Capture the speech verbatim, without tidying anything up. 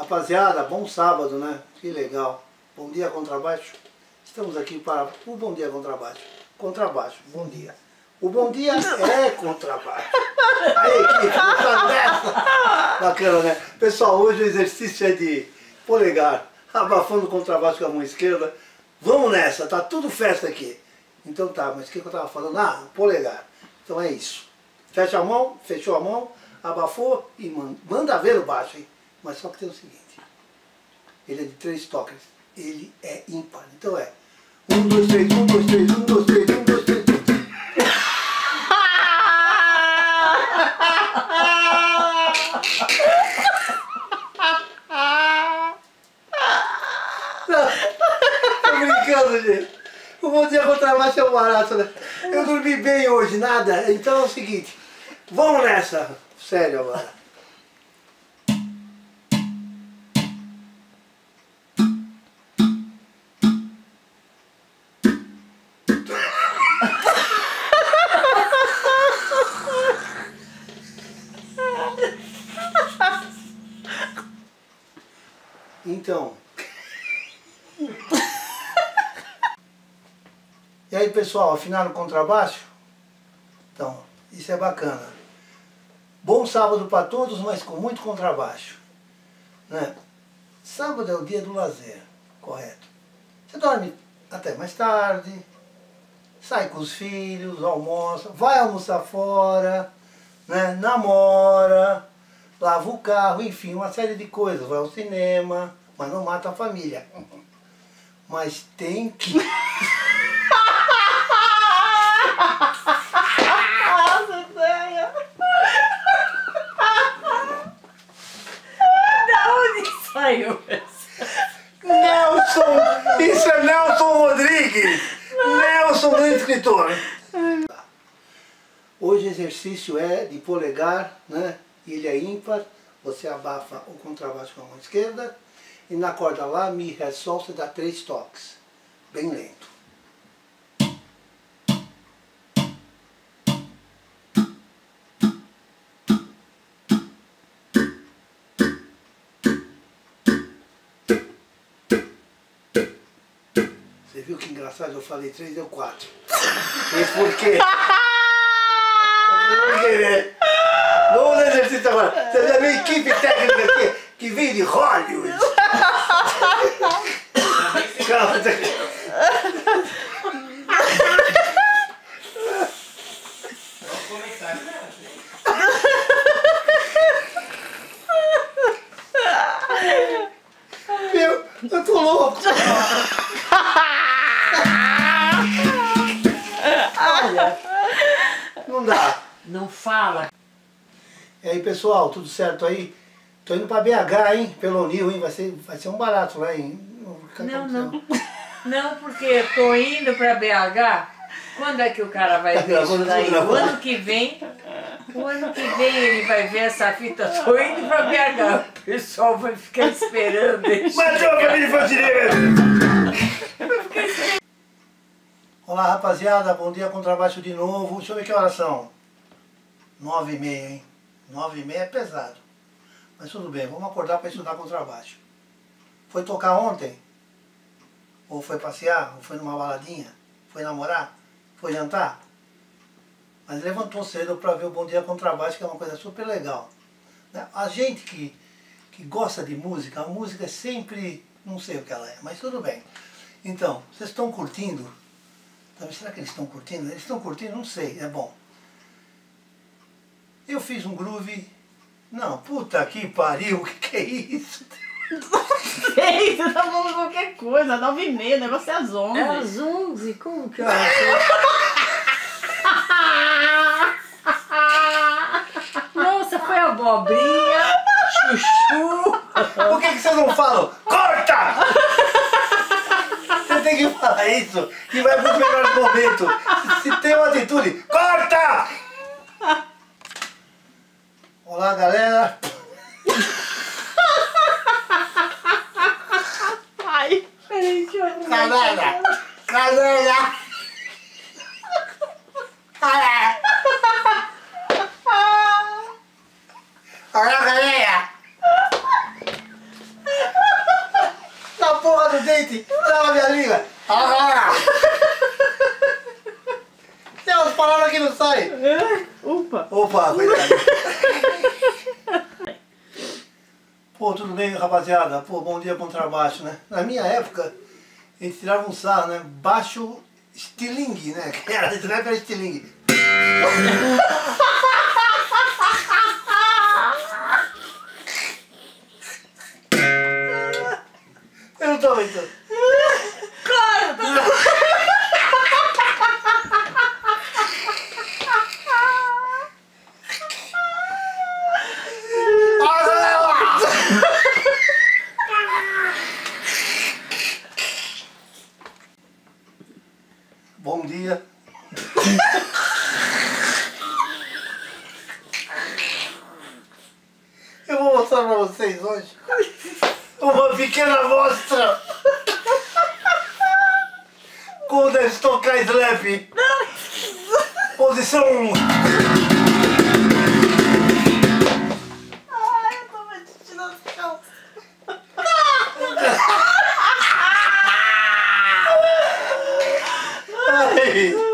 Rapaziada, bom sábado, né? Que legal. Bom dia, contrabaixo. Estamos aqui para o Bom Dia Contrabaixo. Contrabaixo, bom dia. O bom dia é contrabaixo. Aí, que puta dessa! Bacana, né? Pessoal, hoje o exercício é de polegar, abafando o contrabaixo com a mão esquerda. Vamos nessa, tá tudo festa aqui. Então tá, mas o que eu tava falando? Ah, polegar. Então é isso. Fecha a mão, fechou a mão, abafou e manda, manda ver o baixo, hein? Mas só que tem o seguinte, ele é de três toques, ele é ímpar. Então é um, dois, três, um, dois, três, um, dois, três, um, dois, três. Não, tô brincando, gente. O Bom Dia Contrabaixo é um barato, né? Eu dormi bem hoje, nada. Então é o seguinte, vamos nessa. Sério agora. Então... E aí, pessoal, afinar o contrabaixo? Então, isso é bacana. Bom sábado para todos, mas com muito contrabaixo, né? Sábado é o dia do lazer, correto? Você dorme até mais tarde, sai com os filhos, almoça, vai almoçar fora, né? Namora, lava o carro, enfim, uma série de coisas. Vai ao cinema, mas não mata a família. Mas tem que... Nelson, isso é Nelson Rodrigues, Nelson, grande escritor. Hoje o exercício é de polegar, né? Ele é ímpar, você abafa o contrabaixo com a mão esquerda e na corda lá, mi, ré, sol, você dá três toques, bem lento. Você viu que engraçado? Eu falei três, deu quatro. Mas por quê? Por quê, né? Vamos no exercício agora. Você vê a minha equipe técnica aqui, que vem de Hollywood. Calma, meu, eu tô louco. Não dá. Não fala. E aí, pessoal, tudo certo aí? Tô indo pra B H, hein? Pelo Nil, hein? Vai ser, vai ser um barato lá, hein? Não, não. Não, porque eu tô indo pra B H. Quando é que o cara vai ver isso daí? O ano que vem... O ano que vem ele vai ver essa fita. Tô indo pra B H. O pessoal vai ficar esperando. Matou a família brasileira! Olá, rapaziada, bom dia, contrabaixo de novo. Deixa eu ver que horas são. Nove e meia, hein? Nove e meia é pesado. Mas tudo bem, vamos acordar para estudar contrabaixo. Foi tocar ontem? Ou foi passear? Ou foi numa baladinha? Foi namorar? Foi jantar? Mas levantou cedo para ver o Bom Dia Contrabaixo, que é uma coisa super legal. A gente que, que gosta de música, a música é sempre... Não sei o que ela é, mas tudo bem. Então, vocês estão curtindo... Será que eles estão curtindo? Eles estão curtindo? Não sei, é bom. Eu fiz um groove... Não, puta que pariu, que que é isso? Não sei, você tá falando qualquer coisa, nove e meia, o negócio é às onze. É às onze? Como que eu acho? Nossa, foi abobrinha, chuchu... Por que que vocês não falam? Corta! Tem que falar isso, que vai pro melhor momento. Se tem uma atitude, corta! Olá, galera. Ai, peraí, deixa eu... Galera! Galera! Olá, galera! dente! Trava minha língua! Ah! Tem umas palavras que não saem! Opa! Opa, cuidado! Pô, tudo bem, rapaziada? Pô, bom dia contrabaixo, né? Na minha época, a gente tirava um sarro, né? Baixo Stilingue, né? Era slap era Stilingue. Eu não tô vendo. Claro! Bom dia. Eu vou mostrar pra vocês hoje uma pequena mostra quando eu estou com a slap. Posição um. Ai, eu tô me tirando do chão. Ai.